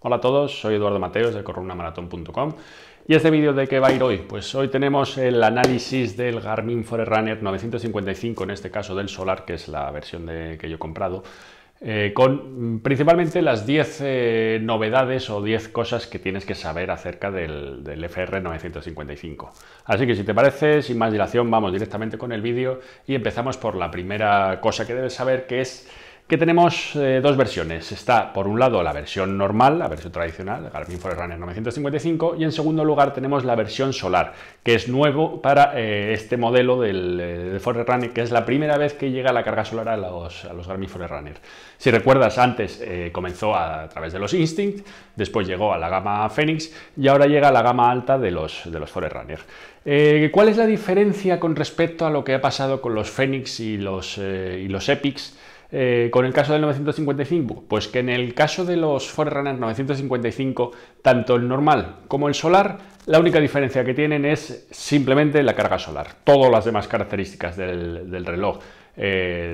Hola a todos, soy Eduardo Mateos de correrunamaraton.com y este vídeo de qué va a ir hoy. Pues hoy tenemos el análisis del Garmin Forerunner 955, en este caso del Solar, que es la versión que yo he comprado, con principalmente las 10 novedades o 10 cosas que tienes que saber acerca del FR 955. Así que si te parece, sin más dilación, vamos directamente con el vídeo y empezamos por la primera cosa que debes saber, que es que tenemos dos versiones. Está, por un lado, la versión normal, la versión tradicional, Garmin Forerunner 955, y en segundo lugar tenemos la versión solar, que es nuevo para este modelo del Forerunner, que es la primera vez que llega la carga solar a los Garmin Forerunner. Si recuerdas, antes comenzó a través de los Instinct, después llegó a la gama Fenix y ahora llega a la gama alta de los Forerunner. ¿Cuál es la diferencia con respecto a lo que ha pasado con los Fenix y los Epix? Con el caso del 955, pues que en el caso de los Forerunner 955, tanto el normal como el solar, la única diferencia que tienen es simplemente la carga solar. Todas las demás características del reloj,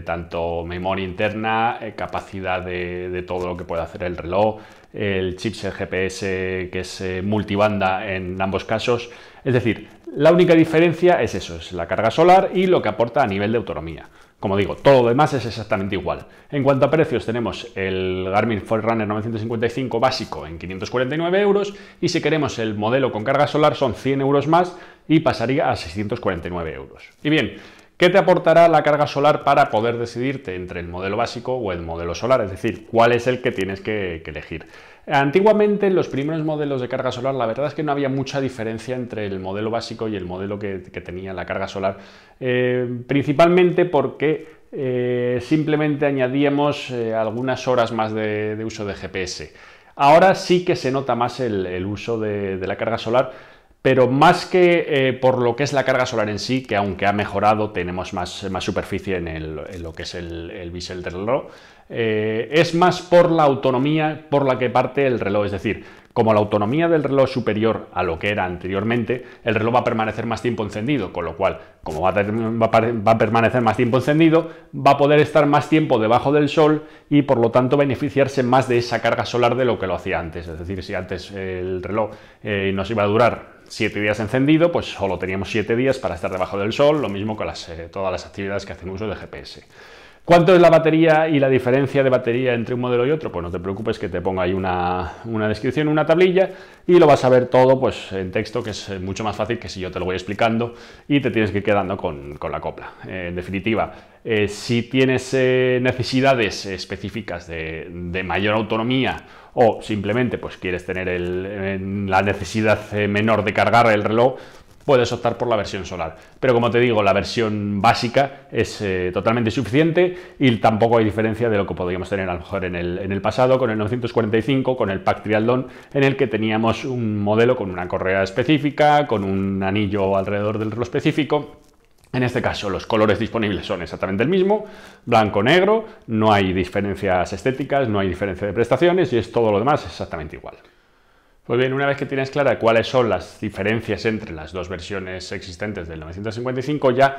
tanto memoria interna, capacidad de todo lo que puede hacer el reloj, el chipset GPS que es multibanda en ambos casos, es decir, la única diferencia es eso, es la carga solar y lo que aporta a nivel de autonomía. Como digo, todo lo demás es exactamente igual. En cuanto a precios, tenemos el Garmin Forerunner 955 básico en 549 euros, y si queremos el modelo con carga solar son 100 euros más y pasaría a 649 euros. Y bien, ¿qué te aportará la carga solar para poder decidirte entre el modelo básico o el modelo solar? Es decir, ¿cuál es el que tienes que elegir? Antiguamente, en los primeros modelos de carga solar, la verdad es que no había mucha diferencia entre el modelo básico y el modelo que tenía la carga solar, principalmente porque simplemente añadíamos algunas horas más de uso de GPS. Ahora sí que se nota más el uso de la carga solar, pero más que por lo que es la carga solar en sí, que aunque ha mejorado, tenemos más superficie en lo que es el bisel del reloj, es más por la autonomía por la que parte el reloj. Es decir, como la autonomía del reloj es superior a lo que era anteriormente, el reloj va a permanecer más tiempo encendido, con lo cual, como va a permanecer más tiempo encendido, va a poder estar más tiempo debajo del sol y, por lo tanto, beneficiarse más de esa carga solar de lo que lo hacía antes. Es decir, si antes el reloj nos iba a durar 7 días encendido, pues solo teníamos 7 días para estar debajo del sol, lo mismo con todas las actividades que hacen uso de GPS. ¿Cuánto es la batería y la diferencia de batería entre un modelo y otro? Pues no te preocupes, que te pongo ahí una descripción, una tablilla, y lo vas a ver todo pues en texto, que es mucho más fácil que si yo te lo voy explicando y te tienes que ir quedando con la copla. En definitiva, si tienes necesidades específicas de mayor autonomía, o simplemente pues quieres tener la necesidad menor de cargar el reloj, puedes optar por la versión solar. Pero como te digo, la versión básica es totalmente suficiente y tampoco hay diferencia de lo que podríamos tener a lo mejor en el pasado con el 945, con el pack Triathlon, en el que teníamos un modelo con una correa específica, con un anillo alrededor del reloj específico. En este caso, los colores disponibles son exactamente el mismo, blanco-negro, no hay diferencias estéticas, no hay diferencia de prestaciones y es todo lo demás exactamente igual. Pues bien, una vez que tienes clara cuáles son las diferencias entre las dos versiones existentes del 955, ya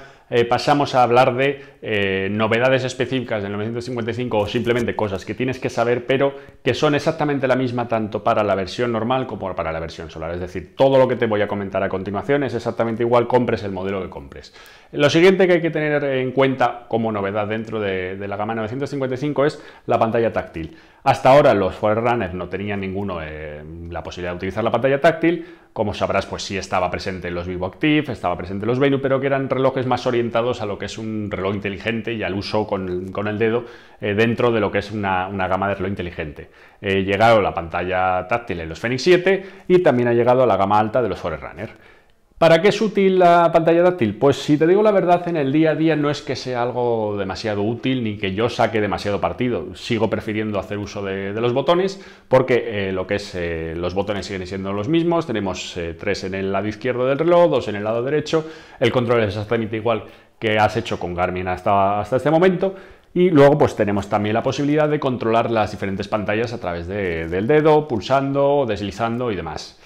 pasamos a hablar de novedades específicas del 955 o simplemente cosas que tienes que saber, pero que son exactamente la misma tanto para la versión normal como para la versión solar. Es decir, todo lo que te voy a comentar a continuación es exactamente igual, compres el modelo que compres. Lo siguiente que hay que tener en cuenta como novedad dentro de la gama 955 es la pantalla táctil. Hasta ahora los Forerunner no tenían ninguno la posibilidad de utilizar la pantalla táctil. Como sabrás, pues sí estaba presente en los VivoActive, estaba presente en los Venu, pero que eran relojes más orientados a lo que es un reloj inteligente y al uso con el dedo dentro de lo que es una gama de reloj inteligente. Llegaron la pantalla táctil en los Fenix 7 y también ha llegado a la gama alta de los Forerunner. ¿Para qué es útil la pantalla táctil? Pues si te digo la verdad, en el día a día no es que sea algo demasiado útil ni que yo saque demasiado partido. Sigo prefiriendo hacer uso de los botones porque lo que es los botones siguen siendo los mismos. Tenemos 3 en el lado izquierdo del reloj, 2 en el lado derecho. El control es exactamente igual que has hecho con Garmin hasta este momento. Y luego pues tenemos también la posibilidad de controlar las diferentes pantallas a través del dedo, pulsando, deslizando y demás.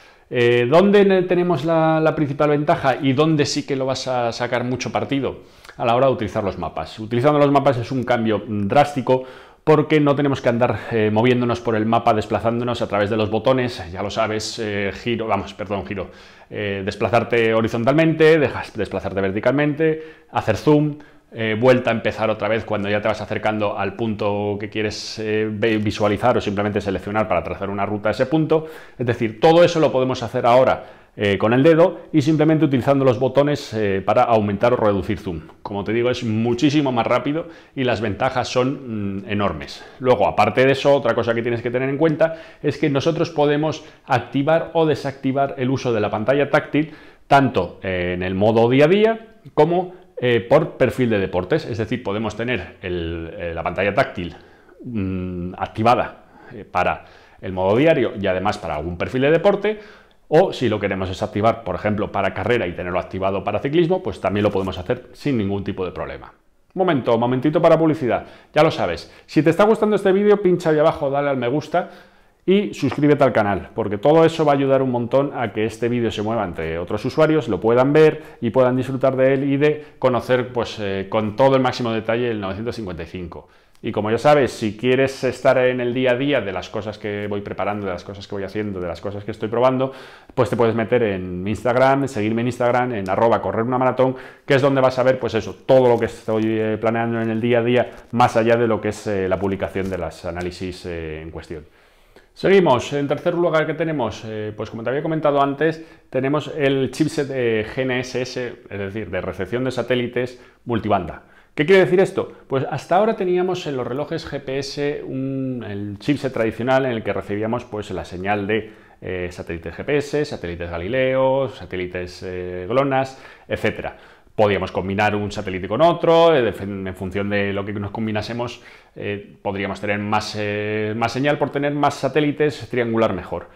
¿Dónde tenemos la principal ventaja y dónde sí que lo vas a sacar mucho partido? A la hora de utilizar los mapas. Utilizando los mapas es un cambio drástico porque no tenemos que andar moviéndonos por el mapa, desplazándonos a través de los botones, ya lo sabes, desplazarte horizontalmente, desplazarte verticalmente, hacer zoom, vuelta a empezar otra vez cuando ya te vas acercando al punto que quieres visualizar o simplemente seleccionar para trazar una ruta a ese punto. Es decir, todo eso lo podemos hacer ahora con el dedo y simplemente utilizando los botones para aumentar o reducir zoom. Como te digo, es muchísimo más rápido y las ventajas son enormes. Luego, aparte de eso, otra cosa que tienes que tener en cuenta es que nosotros podemos activar o desactivar el uso de la pantalla táctil tanto en el modo día a día como por perfil de deportes. Es decir, podemos tener la pantalla táctil activada para el modo diario y además para algún perfil de deporte. O si lo queremos desactivar, por ejemplo, para carrera y tenerlo activado para ciclismo, pues también lo podemos hacer sin ningún tipo de problema. Momentito para publicidad. Ya lo sabes, si te está gustando este vídeo, pincha ahí abajo, dale al me gusta y suscríbete al canal, porque todo eso va a ayudar un montón a que este vídeo se mueva entre otros usuarios, lo puedan ver y puedan disfrutar de él y de conocer pues, con todo el máximo detalle el 955. Y como ya sabes, si quieres estar en el día a día de las cosas que voy preparando, de las cosas que voy haciendo, de las cosas que estoy probando, pues te puedes meter en Instagram, seguirme en Instagram, en @correrunamaratón, que es donde vas a ver pues eso, todo lo que estoy planeando en el día a día, más allá de lo que es la publicación de los análisis en cuestión. Seguimos. En tercer lugar, ¿qué tenemos? Pues como te había comentado antes, tenemos el chipset GNSS, es decir, de recepción de satélites multibanda. ¿Qué quiere decir esto? Pues hasta ahora teníamos en los relojes GPS el chipset tradicional en el que recibíamos pues, la señal de satélites GPS, satélites Galileo, satélites GLONASS, etc. Podíamos combinar un satélite con otro, en función de lo que nos combinásemos podríamos tener más señal. Por tener más satélites, triangular mejor.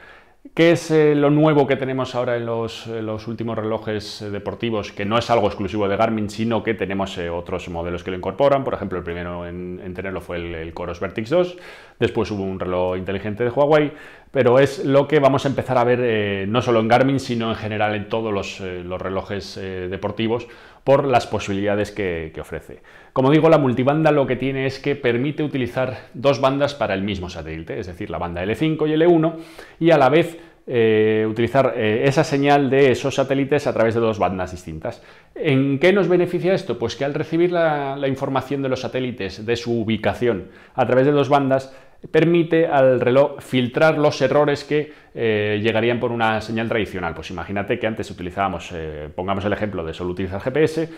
¿Qué es lo nuevo que tenemos ahora en los últimos relojes deportivos? Que no es algo exclusivo de Garmin, sino que tenemos otros modelos que lo incorporan. Por ejemplo, el primero en tenerlo fue el Coros Vertix 2, después hubo un reloj inteligente de Huawei, pero es lo que vamos a empezar a ver no solo en Garmin, sino en general en todos los relojes deportivos, por las posibilidades que ofrece. Como digo, la multibanda lo que tiene es que permite utilizar dos bandas para el mismo satélite, es decir, la banda L5 y L1, y a la vez utilizar esa señal de esos satélites a través de dos bandas distintas. ¿En qué nos beneficia esto? Pues que al recibir la información de los satélites, de su ubicación, a través de dos bandas, permite al reloj filtrar los errores que llegarían por una señal tradicional. Pues imagínate que antes utilizábamos, pongamos el ejemplo de solo utilizar GPS,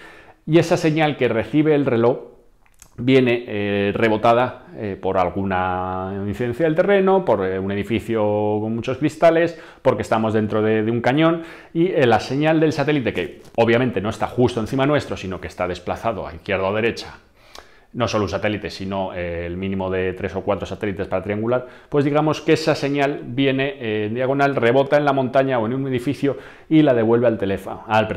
y esa señal que recibe el reloj viene rebotada por alguna incidencia del terreno, por un edificio con muchos cristales, porque estamos dentro de un cañón, y la señal del satélite, que obviamente no está justo encima nuestro, sino que está desplazado a izquierda o derecha, no solo un satélite, sino el mínimo de 3 o 4 satélites para triangular, pues digamos que esa señal viene en diagonal, rebota en la montaña o en un edificio y la devuelve al teléfono, al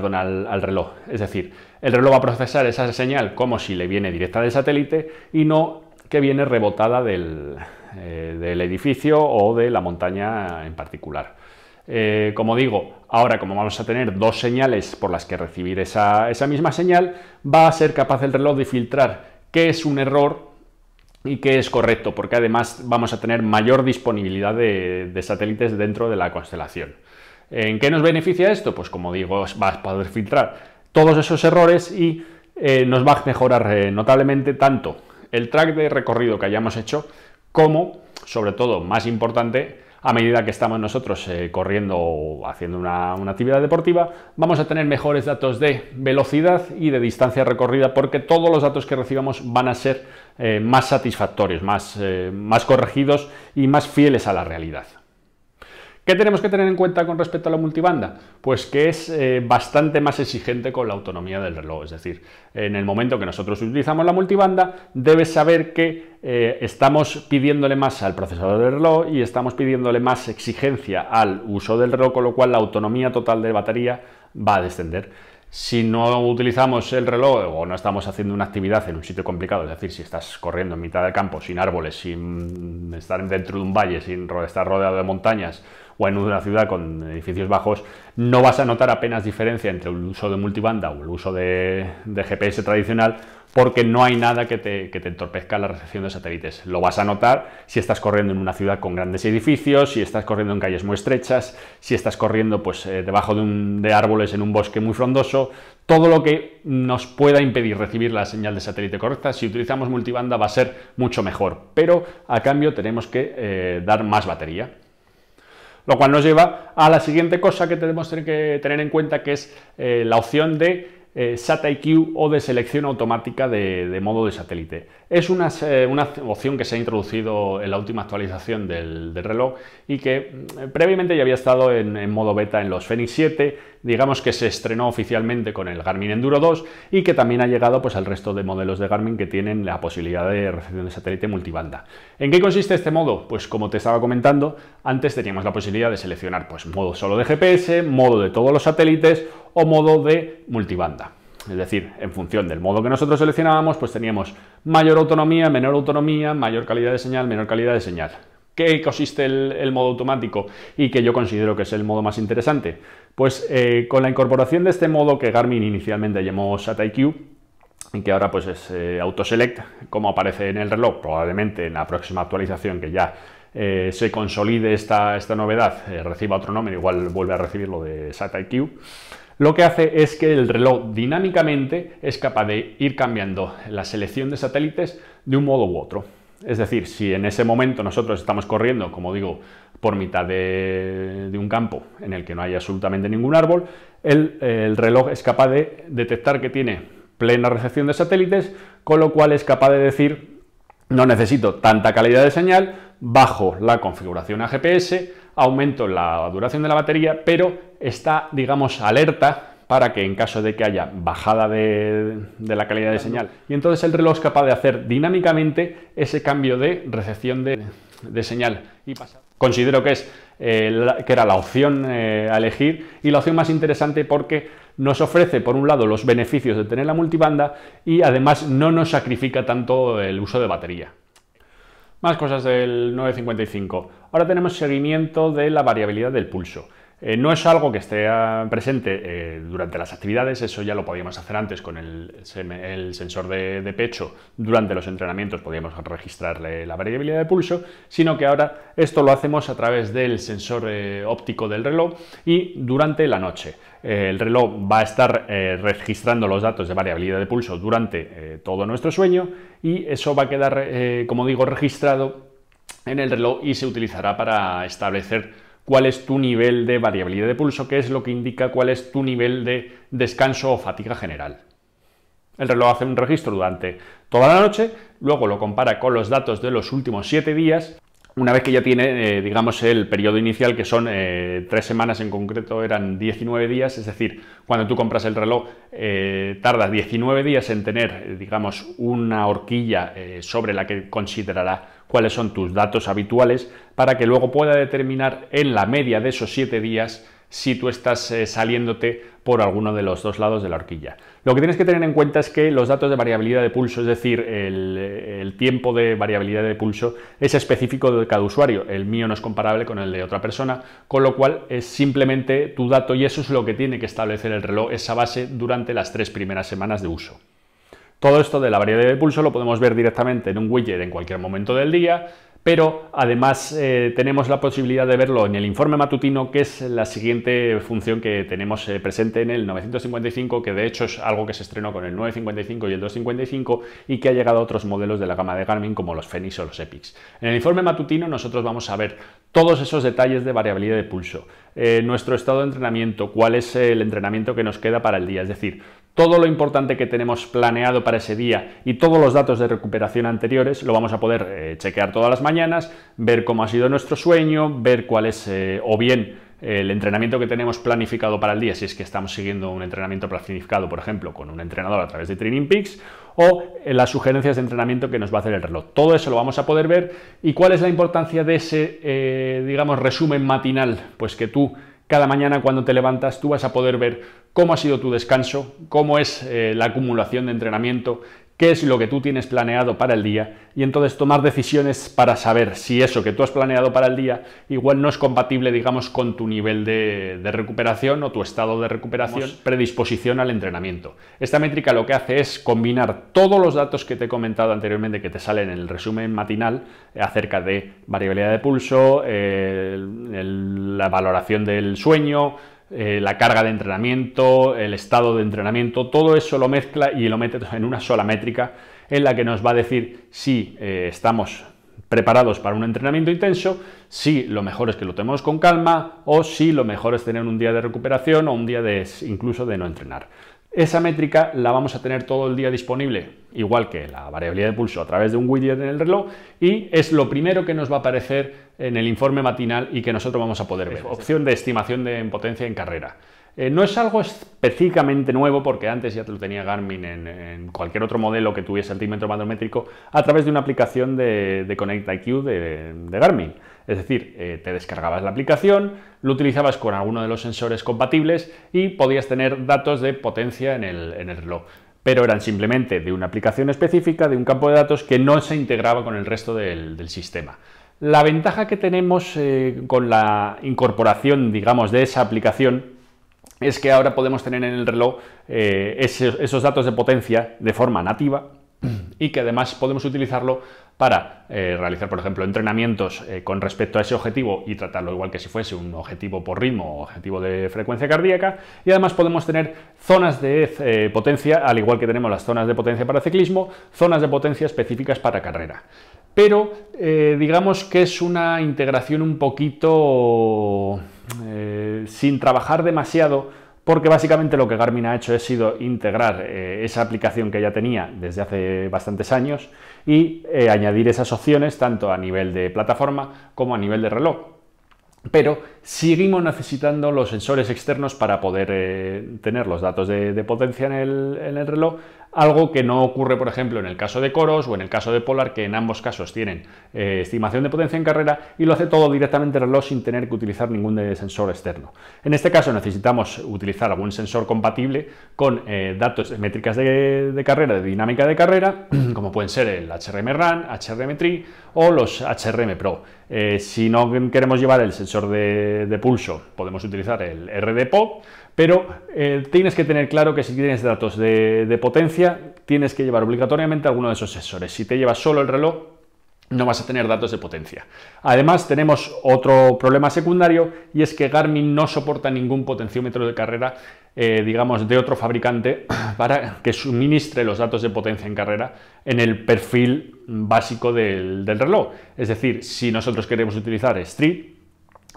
reloj. Es decir, el reloj va a procesar esa señal como si le viene directa del satélite y no que viene rebotada del edificio o de la montaña en particular. Como digo, ahora como vamos a tener dos señales por las que recibir esa misma señal, va a ser capaz el reloj de filtrar qué es un error y qué es correcto, porque además vamos a tener mayor disponibilidad de satélites dentro de la constelación. ¿En qué nos beneficia esto? Pues como digo, vas a poder filtrar todos esos errores y nos va a mejorar notablemente tanto el track de recorrido que hayamos hecho como, sobre todo, más importante, a medida que estamos nosotros corriendo o haciendo una actividad deportiva, vamos a tener mejores datos de velocidad y de distancia recorrida, porque todos los datos que recibamos van a ser más satisfactorios, más corregidos y más fieles a la realidad. ¿Qué tenemos que tener en cuenta con respecto a la multibanda? Pues que es bastante más exigente con la autonomía del reloj. Es decir, en el momento que nosotros utilizamos la multibanda, debes saber que estamos pidiéndole más al procesador del reloj y estamos pidiéndole más exigencia al uso del reloj, con lo cual la autonomía total de batería va a descender. Si no utilizamos el reloj o no estamos haciendo una actividad en un sitio complicado, es decir, si estás corriendo en mitad del campo, sin árboles, sin estar dentro de un valle, sin estar rodeado de montañas, o en una ciudad con edificios bajos, no vas a notar apenas diferencia entre el uso de multibanda o el uso de GPS tradicional, porque no hay nada que te entorpezca la recepción de satélites. Lo vas a notar si estás corriendo en una ciudad con grandes edificios, si estás corriendo en calles muy estrechas, si estás corriendo pues, debajo de árboles en un bosque muy frondoso. Todo lo que nos pueda impedir recibir la señal de satélite correcta, si utilizamos multibanda va a ser mucho mejor, pero a cambio tenemos que dar más batería. Lo cual nos lleva a la siguiente cosa que tenemos que tener en cuenta, que es la opción de SatIQ o de selección automática de modo de satélite. Es una opción que se ha introducido en la última actualización del reloj y que previamente ya había estado en modo beta en los Fenix 7, digamos que se estrenó oficialmente con el Garmin Enduro 2 y que también ha llegado pues, al resto de modelos de Garmin que tienen la posibilidad de recepción de satélite multibanda. ¿En qué consiste este modo? Pues como te estaba comentando, antes teníamos la posibilidad de seleccionar pues, modo solo de GPS, modo de todos los satélites o modo de multibanda. Es decir, en función del modo que nosotros seleccionábamos, pues teníamos mayor autonomía, menor autonomía, mayor calidad de señal, menor calidad de señal. ¿Qué consiste el modo automático y que yo considero que es el modo más interesante? Pues con la incorporación de este modo que Garmin inicialmente llamó SatIQ, y que ahora pues es Autoselect, como aparece en el reloj, probablemente en la próxima actualización que ya se consolide esta novedad, reciba otro nombre, igual vuelve a recibirlo de SatIQ. Lo que hace es que el reloj dinámicamente es capaz de ir cambiando la selección de satélites de un modo u otro. Es decir, si en ese momento nosotros estamos corriendo, como digo, por mitad de un campo en el que no hay absolutamente ningún árbol, el reloj es capaz de detectar que tiene plena recepción de satélites, con lo cual es capaz de decir, no necesito tanta calidad de señal, bajo la configuración a GPS, aumento la duración de la batería, pero está, digamos, alerta para que en caso de que haya bajada de la calidad de señal. Y entonces el reloj es capaz de hacer dinámicamente ese cambio de recepción de señal. Y considero que era la opción a elegir y la opción más interesante porque nos ofrece, por un lado, los beneficios de tener la multibanda y además no nos sacrifica tanto el uso de batería. Más cosas del 955. Ahora tenemos seguimiento de la variabilidad del pulso. No es algo que esté presente durante las actividades, eso ya lo podíamos hacer antes con el sensor de pecho. Durante los entrenamientos podíamos registrarle la variabilidad de pulso, sino que ahora esto lo hacemos a través del sensor óptico del reloj y durante la noche. El reloj va a estar registrando los datos de variabilidad de pulso durante todo nuestro sueño y eso va a quedar, como digo, registrado en el reloj y se utilizará para establecer cuál es tu nivel de variabilidad de pulso, que es lo que indica cuál es tu nivel de descanso o fatiga general. El reloj hace un registro durante toda la noche, luego lo compara con los datos de los últimos 7 días, una vez que ya tiene, digamos, el periodo inicial, que son 3 semanas en concreto, eran 19 días, es decir, cuando tú compras el reloj tarda 19 días en tener, digamos, una horquilla sobre la que considerará cuáles son tus datos habituales para que luego pueda determinar en la media de esos 7 días si tú estás saliéndote por alguno de los dos lados de la horquilla. Lo que tienes que tener en cuenta es que los datos de variabilidad de pulso, es decir, el tiempo de variabilidad de pulso, es específico de cada usuario. El mío no es comparable con el de otra persona, con lo cual es simplemente tu dato y eso es lo que tiene que establecer el reloj, esa base, durante las 3 primeras semanas de uso. Todo esto de la variabilidad de pulso lo podemos ver directamente en un widget en cualquier momento del día, pero además tenemos la posibilidad de verlo en el informe matutino, que es la siguiente función que tenemos presente en el 955, que de hecho es algo que se estrenó con el 955 y el 255 y que ha llegado a otros modelos de la gama de Garmin como los Fenix o los Epix. En el informe matutino nosotros vamos a ver todos esos detalles de variabilidad de pulso, nuestro estado de entrenamiento, cuál es el entrenamiento que nos queda para el día, es decir, todo lo importante que tenemos planeado para ese día y todos los datos de recuperación anteriores lo vamos a poder chequear todas las mañanas, ver cómo ha sido nuestro sueño, ver cuál es o bien el entrenamiento que tenemos planificado para el día, si es que estamos siguiendo un entrenamiento planificado, por ejemplo, con un entrenador a través de Training Peaks, o las sugerencias de entrenamiento que nos va a hacer el reloj. Todo eso lo vamos a poder ver. ¿Y cuál es la importancia de ese, digamos, resumen matinal? Pues que tú, cada mañana cuando te levantas, tú vas a poder ver cómo ha sido tu descanso, cómo es la acumulación de entrenamiento, qué es lo que tú tienes planeado para el día y entonces tomar decisiones para saber si eso que tú has planeado para el día igual no es compatible, digamos, con tu nivel de recuperación o tu estado de recuperación, predisposición al entrenamiento. Esta métrica lo que hace es combinar todos los datos que te he comentado anteriormente que te salen en el resumen matinal acerca de variabilidad de pulso, la valoración del sueño, la carga de entrenamiento, el estado de entrenamiento, todo eso lo mezcla y lo mete en una sola métrica en la que nos va a decir si estamos preparados para un entrenamiento intenso, si lo mejor es que lo tomemos con calma o si lo mejor es tener un día de recuperación o un día de, incluso de no entrenar. Esa métrica la vamos a tener todo el día disponible, igual que la variabilidad de pulso, a través de un widget en el reloj, y es lo primero que nos va a aparecer en el informe matinal y que nosotros vamos a poder ver. Opción de estimación de potencia en carrera. No es algo específicamente nuevo porque antes ya te lo tenía Garmin en cualquier otro modelo que tuviese altímetro manométrico a través de una aplicación de Connect IQ de Garmin. Es decir, te descargabas la aplicación, lo utilizabas con alguno de los sensores compatibles y podías tener datos de potencia en el reloj. Pero eran simplemente de una aplicación específica, de un campo de datos que no se integraba con el resto del sistema. La ventaja que tenemos con la incorporación, digamos, de esa aplicación es que ahora podemos tener en el reloj esos datos de potencia de forma nativa y que además podemos utilizarlo para realizar, por ejemplo, entrenamientos con respecto a ese objetivo y tratarlo igual que si fuese un objetivo por ritmo o objetivo de frecuencia cardíaca, y además podemos tener zonas de potencia, al igual que tenemos las zonas de potencia para ciclismo, zonas de potencia específicas para carrera. Pero digamos que es una integración un poquito sin trabajar demasiado, porque básicamente lo que Garmin ha hecho ha sido integrar esa aplicación que ya tenía desde hace bastantes años y añadir esas opciones tanto a nivel de plataforma como a nivel de reloj. Pero seguimos necesitando los sensores externos para poder tener los datos de potencia en el reloj, algo que no ocurre, por ejemplo, en el caso de Coros o en el caso de Polar, que en ambos casos tienen estimación de potencia en carrera y lo hace todo directamente el reloj sin tener que utilizar ningún sensor externo. En este caso necesitamos utilizar algún sensor compatible con datos de métricas de carrera, de dinámica de carrera, como pueden ser el HRM Run, HRM Tri o los HRM Pro. Si no queremos llevar el sensor de pulso, podemos utilizar el RDPO, pero tienes que tener claro que si tienes datos de potencia, tienes que llevar obligatoriamente alguno de esos sensores. Si te llevas solo el reloj, no vas a tener datos de potencia. Además, tenemos otro problema secundario y es que Garmin no soporta ningún potenciómetro de carrera, digamos, de otro fabricante para que suministre los datos de potencia en carrera en el perfil básico del reloj. Es decir, si nosotros queremos utilizar Street,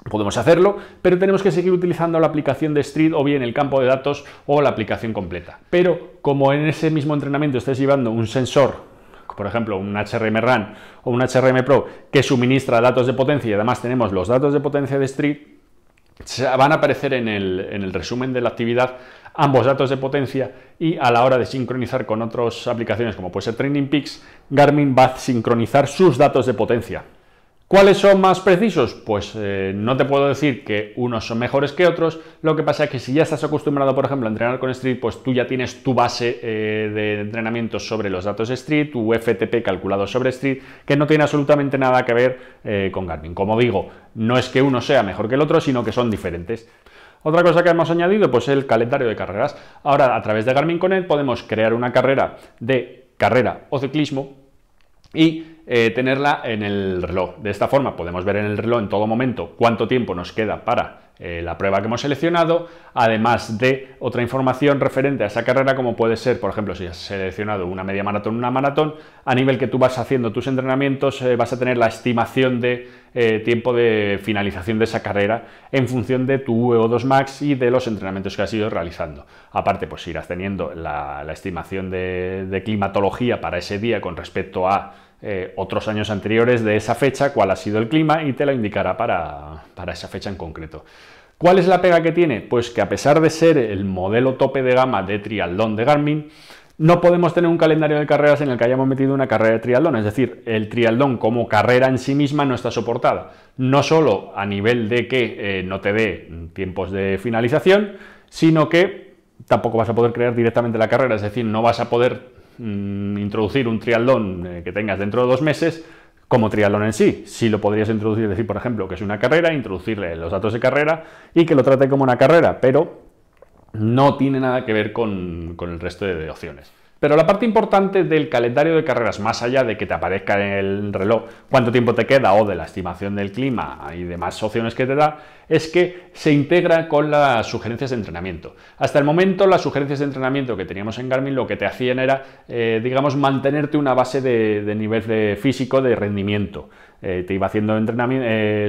podemos hacerlo, pero tenemos que seguir utilizando la aplicación de Street o bien el campo de datos o la aplicación completa. Pero como en ese mismo entrenamiento estés llevando un sensor, por ejemplo, un HRM Run o un HRM Pro que suministra datos de potencia y además tenemos los datos de potencia de Street, van a aparecer en el resumen de la actividad ambos datos de potencia y a la hora de sincronizar con otras aplicaciones como puede ser Training Peaks, Garmin va a sincronizar sus datos de potencia. ¿Cuáles son más precisos? Pues no te puedo decir que unos son mejores que otros. Lo que pasa es que si ya estás acostumbrado, por ejemplo, a entrenar con Street, pues tú ya tienes tu base de entrenamiento sobre los datos Street, tu FTP calculado sobre Street, que no tiene absolutamente nada que ver con Garmin. Como digo, no es que uno sea mejor que el otro, sino que son diferentes. Otra cosa que hemos añadido, pues el calendario de carreras. Ahora, a través de Garmin Connect podemos crear una carrera de carrera o ciclismo y tenerla en el reloj. De esta forma podemos ver en el reloj en todo momento cuánto tiempo nos queda para la prueba que hemos seleccionado, además de otra información referente a esa carrera, como puede ser, por ejemplo, si has seleccionado una media maratón, una maratón, a nivel que tú vas haciendo tus entrenamientos, vas a tener la estimación de tiempo de finalización de esa carrera en función de tu VO2 max y de los entrenamientos que has ido realizando. Aparte, pues irás teniendo la estimación de climatología para ese día con respecto a otros años anteriores de esa fecha, cuál ha sido el clima, y te lo indicará para esa fecha en concreto. ¿Cuál es la pega que tiene? Pues que a pesar de ser el modelo tope de gama de triatlón de Garmin, no podemos tener un calendario de carreras en el que hayamos metido una carrera de triatlón. Es decir, el triatlón como carrera en sí misma no está soportada. No solo a nivel de que no te dé tiempos de finalización, sino que tampoco vas a poder crear directamente la carrera. Es decir, no vas a poder introducir un triatlón que tengas dentro de 2 meses como triatlón en sí. Sí lo podrías introducir, decir, por ejemplo, que es una carrera, introducirle los datos de carrera y que lo trate como una carrera, pero no tiene nada que ver con el resto de opciones. Pero la parte importante del calendario de carreras, más allá de que te aparezca en el reloj cuánto tiempo te queda o de la estimación del clima y demás opciones que te da, es que se integra con las sugerencias de entrenamiento. Hasta el momento las sugerencias de entrenamiento que teníamos en Garmin lo que te hacían era, digamos, mantenerte una base de nivel físico de rendimiento. Te iba haciendo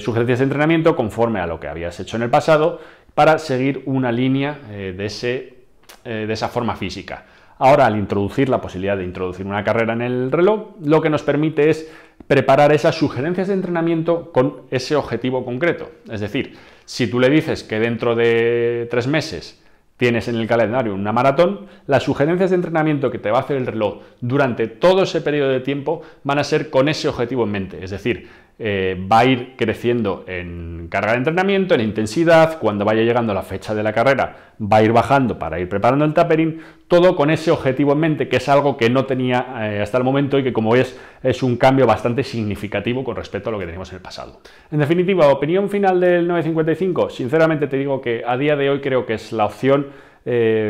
sugerencias de entrenamiento conforme a lo que habías hecho en el pasado para seguir una línea de esa forma física. Ahora, al introducir la posibilidad de introducir una carrera en el reloj, lo que nos permite es preparar esas sugerencias de entrenamiento con ese objetivo concreto. Es decir, si tú le dices que dentro de 3 meses tienes en el calendario una maratón, las sugerencias de entrenamiento que te va a hacer el reloj durante todo ese periodo de tiempo van a ser con ese objetivo en mente. Es decir, va a ir creciendo en carga de entrenamiento, en intensidad, cuando vaya llegando la fecha de la carrera va a ir bajando para ir preparando el tapering, todo con ese objetivo en mente, que es algo que no tenía hasta el momento y que, como ves, es un cambio bastante significativo con respecto a lo que teníamos en el pasado. En definitiva, opinión final del 955, sinceramente te digo que a día de hoy creo que es la opción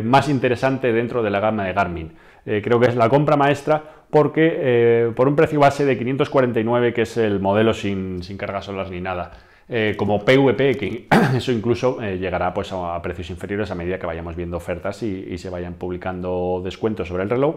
más interesante dentro de la gama de Garmin. Creo que es la compra maestra porque por un precio base de 549, que es el modelo sin cargas solas ni nada, como PVP, que eso incluso llegará pues a precios inferiores a medida que vayamos viendo ofertas y se vayan publicando descuentos sobre el reloj,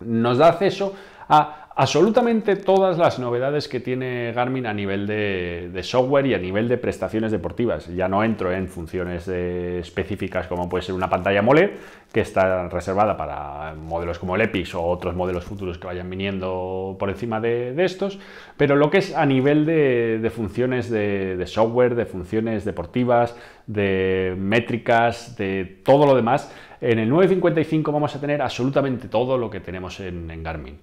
nos da acceso a absolutamente todas las novedades que tiene Garmin a nivel de software y a nivel de prestaciones deportivas. Ya no entro en funciones específicas como puede ser una pantalla AMOLED, que está reservada para modelos como el Epix o otros modelos futuros que vayan viniendo por encima de estos, pero lo que es a nivel de funciones de software, de funciones deportivas, de métricas, de todo lo demás, en el 955 vamos a tener absolutamente todo lo que tenemos en Garmin.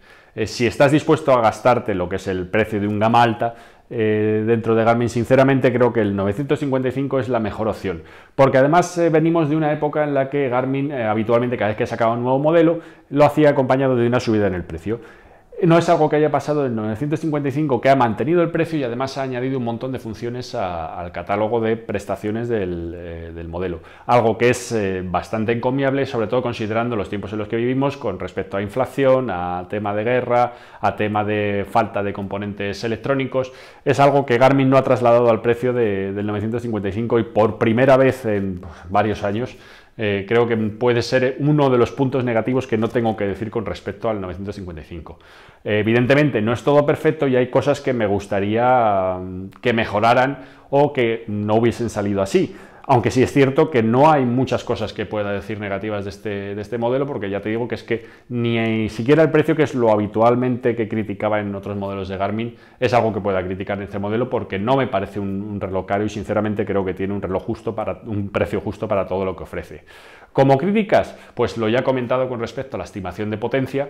Si estás dispuesto a gastarte lo que es el precio de un gama alta dentro de Garmin, sinceramente creo que el 955 es la mejor opción, porque además venimos de una época en la que Garmin habitualmente cada vez que sacaba un nuevo modelo lo hacía acompañado de una subida en el precio. No es algo que haya pasado del 955, que ha mantenido el precio y además ha añadido un montón de funciones al catálogo de prestaciones del modelo. Algo que es bastante encomiable, sobre todo considerando los tiempos en los que vivimos con respecto a inflación, a tema de guerra, a tema de falta de componentes electrónicos. Es algo que Garmin no ha trasladado al precio del 955 y por primera vez en varios años. Creo que puede ser uno de los puntos negativos que no tengo que decir con respecto al 955. Evidentemente no es todo perfecto y hay cosas que me gustaría que mejoraran o que no hubiesen salido así. Aunque sí es cierto que no hay muchas cosas que pueda decir negativas de este modelo, porque ya te digo que es que ni siquiera el precio, que es lo habitualmente que criticaba en otros modelos de Garmin, es algo que pueda criticar en este modelo, porque no me parece un reloj caro y sinceramente creo que tiene un reloj justo, para un precio justo para todo lo que ofrece. Como críticas, pues lo ya he comentado con respecto a la estimación de potencia,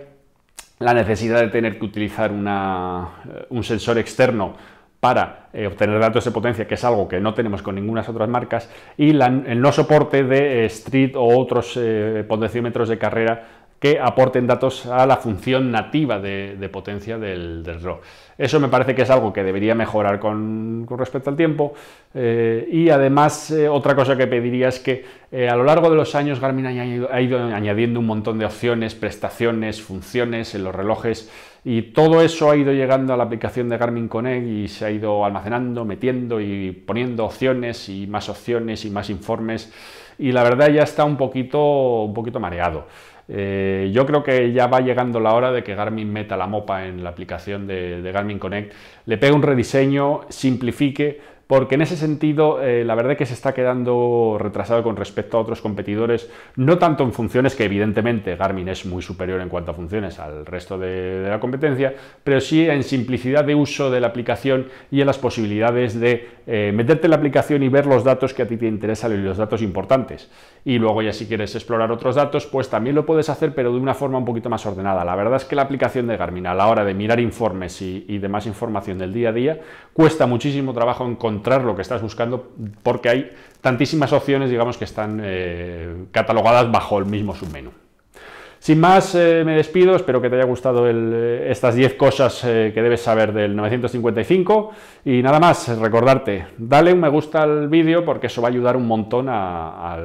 la necesidad de tener que utilizar un sensor externo para obtener datos de potencia, que es algo que no tenemos con ninguna otras marcas, y el no soporte de Street o otros potenciómetros de carrera que aporten datos a la función nativa de potencia del reloj. Eso me parece que es algo que debería mejorar con respecto al tiempo, y además otra cosa que pediría es que a lo largo de los años Garmin ha ido añadiendo un montón de opciones, prestaciones, funciones en los relojes, y todo eso ha ido llegando a la aplicación de Garmin Connect y se ha ido almacenando, metiendo y poniendo opciones y más informes, y la verdad ya está un poquito mareado. Yo creo que ya va llegando la hora de que Garmin meta la mopa en la aplicación de Garmin Connect, le pegue un rediseño, simplifique, porque en ese sentido la verdad es que se está quedando retrasado con respecto a otros competidores, no tanto en funciones, que evidentemente Garmin es muy superior en cuanto a funciones al resto de la competencia, pero sí en simplicidad de uso de la aplicación y en las posibilidades de meterte en la aplicación y ver los datos que a ti te interesan y los datos importantes. Y luego ya si quieres explorar otros datos, pues también lo puedes hacer, pero de una forma un poquito más ordenada. La verdad es que la aplicación de Garmin a la hora de mirar informes y demás información del día a día cuesta muchísimo trabajo encontrar lo que estás buscando, porque hay tantísimas opciones, digamos, que están catalogadas bajo el mismo submenú. Sin más, me despido, espero que te haya gustado estas 10 cosas que debes saber del 955 y nada más, recordarte, dale un me gusta al vídeo porque eso va a ayudar un montón a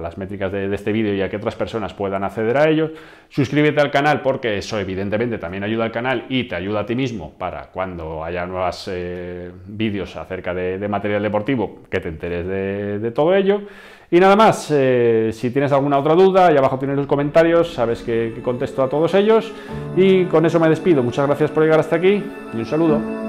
las métricas de este vídeo y a que otras personas puedan acceder a ellos. Suscríbete al canal porque eso evidentemente también ayuda al canal y te ayuda a ti mismo para cuando haya nuevos vídeos acerca de material deportivo que te enteres de todo ello. Y nada más, si tienes alguna otra duda, ahí abajo tienes los comentarios, sabes que contesto a todos ellos. Y con eso me despido. Muchas gracias por llegar hasta aquí y un saludo.